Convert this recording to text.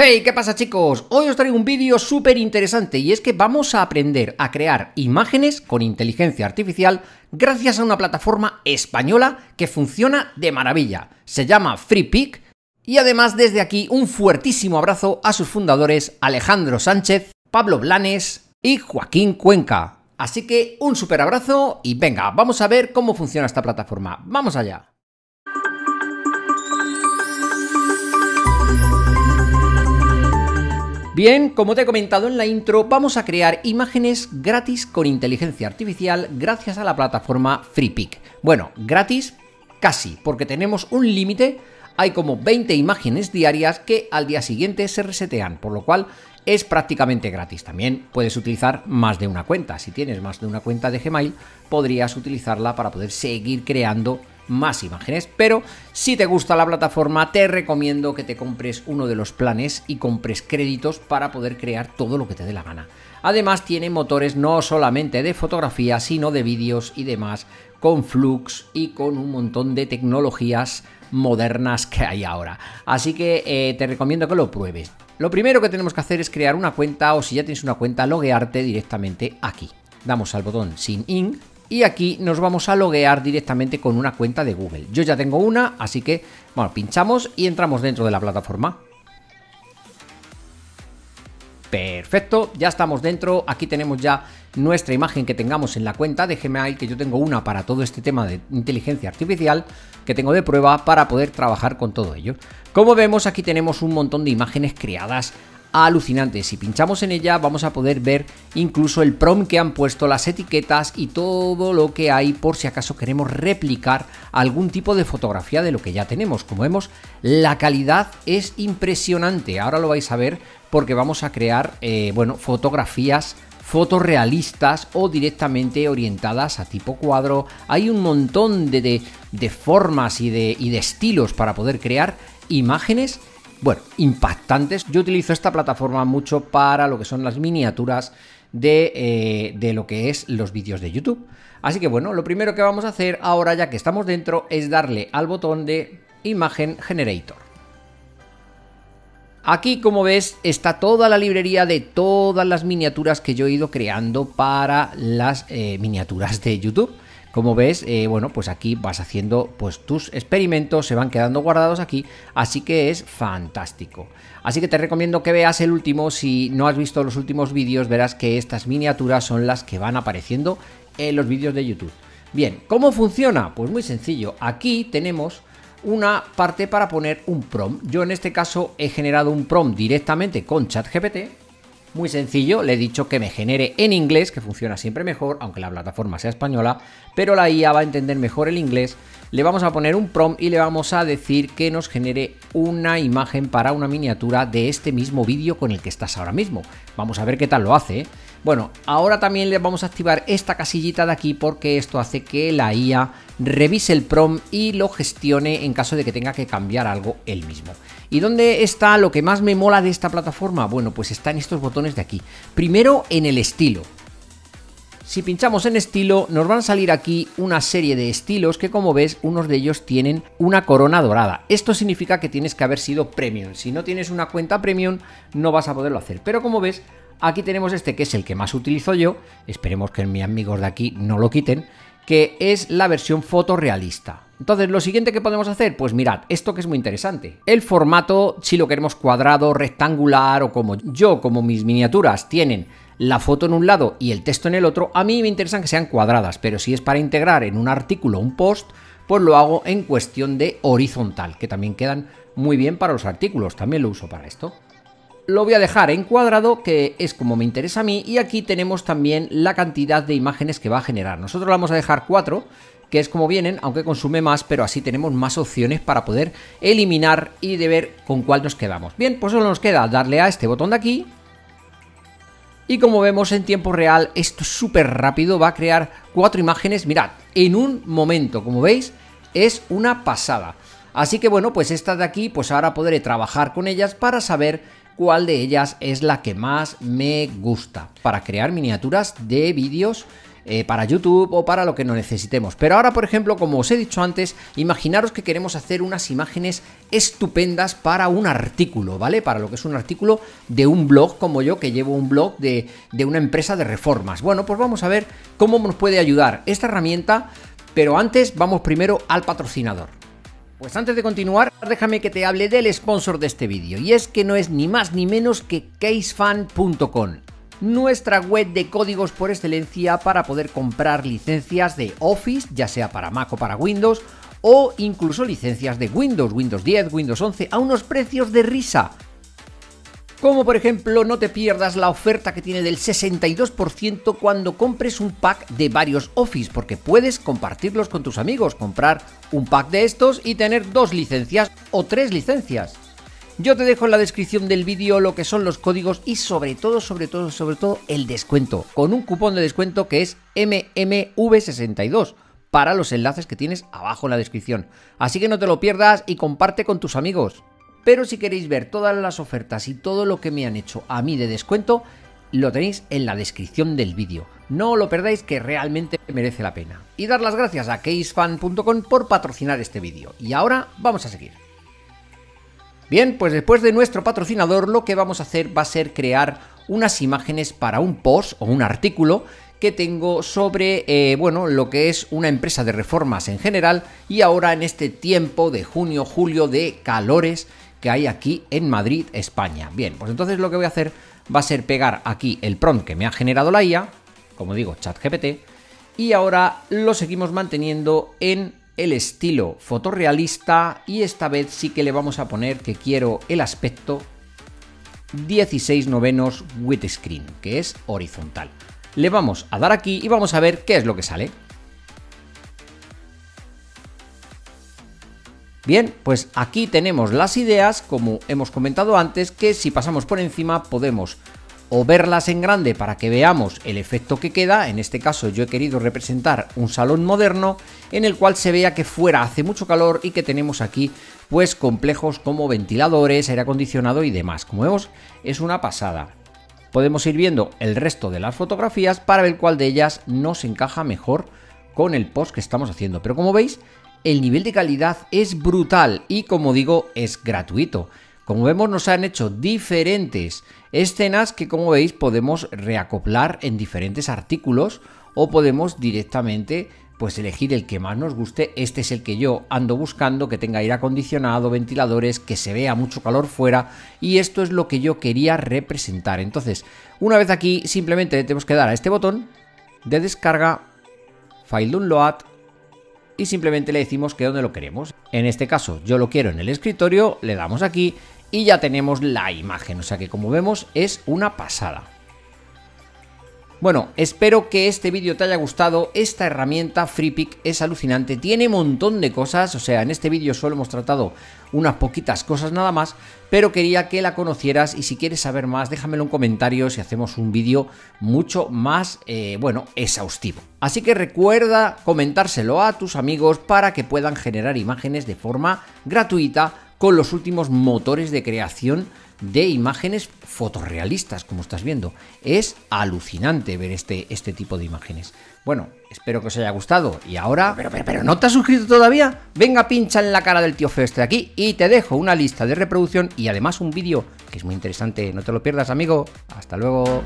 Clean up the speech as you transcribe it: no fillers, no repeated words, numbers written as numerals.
¡Hey! ¿Qué pasa, chicos? Hoy os traigo un vídeo súper interesante y es que vamos a aprender a crear imágenes con inteligencia artificial gracias a una plataforma española que funciona de maravilla. Se llama Freepik y además desde aquí un fuertísimo abrazo a sus fundadores Alejandro Sánchez, Pablo Blanes y Joaquín Cuenca. Así que un súper abrazo y venga, vamos a ver cómo funciona esta plataforma. ¡Vamos allá! Bien, como te he comentado en la intro, vamos a crear imágenes gratis con inteligencia artificial gracias a la plataforma Freepik. Bueno, gratis casi, porque tenemos un límite, hay como 20 imágenes diarias que al día siguiente se resetean, por lo cual es prácticamente gratis. También puedes utilizar más de una cuenta, si tienes más de una cuenta de Gmail podrías utilizarla para poder seguir creando más imágenes, pero si te gusta la plataforma te recomiendo que te compres uno de los planes y compres créditos para poder crear todo lo que te dé la gana. Además tiene motores no solamente de fotografía sino de vídeos y demás, con flux y con un montón de tecnologías modernas que hay ahora, así que te recomiendo que lo pruebes. Lo primero que tenemos que hacer es crear una cuenta, o si ya tienes una cuenta, loguearte directamente aquí. Damos al botón Sign In y aquí nos vamos a loguear directamente con una cuenta de Google. Yo ya tengo una, así que, bueno, pinchamos y entramos dentro de la plataforma. Perfecto, ya estamos dentro. Aquí tenemos ya nuestra imagen que tengamos en la cuenta de Gmail, que yo tengo una para todo este tema de inteligencia artificial, que tengo de prueba para poder trabajar con todo ello. Como vemos, aquí tenemos un montón de imágenes creadas alucinante. Si pinchamos en ella vamos a poder ver incluso el prompt que han puesto, las etiquetas y todo lo que hay por si acaso queremos replicar algún tipo de fotografía de lo que ya tenemos. Como vemos, la calidad es impresionante. Ahora lo vais a ver porque vamos a crear bueno, fotografías fotorrealistas o directamente orientadas a tipo cuadro. Hay un montón de formas y de estilos para poder crear imágenes, bueno, impactantes. Yo utilizo esta plataforma mucho para lo que son las miniaturas de lo que es los vídeos de YouTube. Así que bueno, lo primero que vamos a hacer ahora, ya que estamos dentro, es darle al botón de Imagen Generator. Aquí, como ves, está toda la librería de todas las miniaturas que yo he ido creando para las miniaturas de YouTube. Como ves, bueno, pues aquí vas haciendo pues tus experimentos, se van quedando guardados aquí, así que es fantástico. Así que te recomiendo que veas el último, si no has visto los últimos vídeos verás que estas miniaturas son las que van apareciendo en los vídeos de YouTube. Bien, ¿cómo funciona? Pues muy sencillo, aquí tenemos una parte para poner un prompt. Yo en este caso he generado un prompt directamente con ChatGPT. Muy sencillo, le he dicho que me genere en inglés, que funciona siempre mejor, aunque la plataforma sea española, pero la IA va a entender mejor el inglés. Le vamos a poner un prompt y le vamos a decir que nos genere una imagen para una miniatura de este mismo vídeo con el que estás ahora mismo. Vamos a ver qué tal lo hace, ¿eh? Bueno, ahora también le vamos a activar esta casillita de aquí porque esto hace que la IA revise el prompt y lo gestione en caso de que tenga que cambiar algo él mismo. ¿Y dónde está lo que más me mola de esta plataforma? Bueno, pues está en estos botones de aquí. Primero en el estilo. Si pinchamos en estilo nos van a salir aquí una serie de estilos que, como ves, unos de ellos tienen una corona dorada. Esto significa que tienes que haber sido premium. Si no tienes una cuenta premium no vas a poderlo hacer. Pero como ves, aquí tenemos este que es el que más utilizo yo, esperemos que mis amigos de aquí no lo quiten, que es la versión fotorrealista. Entonces, lo siguiente que podemos hacer, pues mirad, esto que es muy interesante. El formato, si lo queremos cuadrado, rectangular o como yo, como mis miniaturas tienen la foto en un lado y el texto en el otro, a mí me interesan que sean cuadradas, pero si es para integrar en un artículo un post, pues lo hago en cuestión de horizontal, que también quedan muy bien para los artículos, también lo uso para esto. Lo voy a dejar en cuadrado, que es como me interesa a mí, y aquí tenemos también la cantidad de imágenes que va a generar. Nosotros vamos a dejar 4, que es como vienen, aunque consume más, pero así tenemos más opciones para poder eliminar y de ver con cuál nos quedamos. Bien, pues solo nos queda darle a este botón de aquí, y como vemos en tiempo real, esto es súper rápido, va a crear 4 imágenes, mirad, en un momento, como veis, es una pasada. Así que bueno, pues estas de aquí, pues ahora podré trabajar con ellas para saber cuál de ellas es la que más me gusta para crear miniaturas de vídeos para YouTube o para lo que nos necesitemos. Pero ahora, por ejemplo, como os he dicho antes, imaginaros que queremos hacer unas imágenes estupendas para un artículo, ¿vale? Para lo que es un artículo de un blog, como yo, que llevo un blog de una empresa de reformas. Bueno, pues vamos a ver cómo nos puede ayudar esta herramienta, pero antes vamos primero al patrocinador. Pues antes de continuar, déjame que te hable del sponsor de este vídeo, y es que no es ni más ni menos que KeysFan.com, nuestra web de códigos por excelencia para poder comprar licencias de Office, ya sea para Mac o para Windows, o incluso licencias de Windows, Windows 10, Windows 11, a unos precios de risa. Como por ejemplo, no te pierdas la oferta que tiene del 62% cuando compres un pack de varios Office, porque puedes compartirlos con tus amigos, comprar un pack de estos y tener 2 licencias o 3 licencias. Yo te dejo en la descripción del vídeo lo que son los códigos y sobre todo el descuento, con un cupón de descuento que es MMV62 para los enlaces que tienes abajo en la descripción. Así que no te lo pierdas y comparte con tus amigos. Pero si queréis ver todas las ofertas y todo lo que me han hecho a mí de descuento, lo tenéis en la descripción del vídeo. No lo perdáis, que realmente merece la pena. Y dar las gracias a KeysFan.com por patrocinar este vídeo. Y ahora vamos a seguir. Bien, pues después de nuestro patrocinador, lo que vamos a hacer va a ser crear unas imágenes para un post o un artículo que tengo sobre, bueno, lo que es una empresa de reformas en general, y ahora en este tiempo de junio, julio, de calores que hay aquí en Madrid, España. Bien, pues entonces lo que voy a hacer va a ser pegar aquí el prompt que me ha generado la IA, como digo, ChatGPT, y ahora lo seguimos manteniendo en el estilo fotorrealista, y esta vez sí que le vamos a poner que quiero el aspecto 16:9 widescreen, que es horizontal. Le vamos a dar aquí y vamos a ver qué es lo que sale. Bien, pues aquí tenemos las ideas, como hemos comentado antes, que si pasamos por encima podemos o verlas en grande para que veamos el efecto que queda. En este caso yo he querido representar un salón moderno en el cual se vea que fuera hace mucho calor y que tenemos aquí pues complejos como ventiladores, aire acondicionado y demás. Como vemos, es una pasada. Podemos ir viendo el resto de las fotografías para ver cuál de ellas nos encaja mejor con el post que estamos haciendo. Pero como veis, el nivel de calidad es brutal y, como digo, es gratuito. Como vemos, nos han hecho diferentes escenas que, como veis, podemos reacoplar en diferentes artículos o podemos directamente pues elegir el que más nos guste. Este es el que yo ando buscando, que tenga aire acondicionado, ventiladores, que se vea mucho calor fuera, y esto es lo que yo quería representar. Entonces, una vez aquí, simplemente tenemos que dar a este botón de descarga, file download, y simplemente le decimos que dónde lo queremos. En este caso, yo lo quiero en el escritorio, le damos aquí y ya tenemos la imagen. O sea que, como vemos, es una pasada. Bueno, espero que este vídeo te haya gustado. Esta herramienta Freepik es alucinante, tiene un montón de cosas. O sea, en este vídeo solo hemos tratado unas poquitas cosas nada más, pero quería que la conocieras, y si quieres saber más, déjamelo en comentarios y hacemos un vídeo mucho más, bueno, exhaustivo. Así que recuerda comentárselo a tus amigos para que puedan generar imágenes de forma gratuita con los últimos motores de creación de imágenes fotorrealistas, como estás viendo. Es alucinante ver este tipo de imágenes. Bueno, espero que os haya gustado. Y ahora, pero ¿no te has suscrito todavía? Venga, pincha en la cara del tío feo este de aquí y te dejo una lista de reproducción y además un vídeo que es muy interesante. No te lo pierdas, amigo. Hasta luego.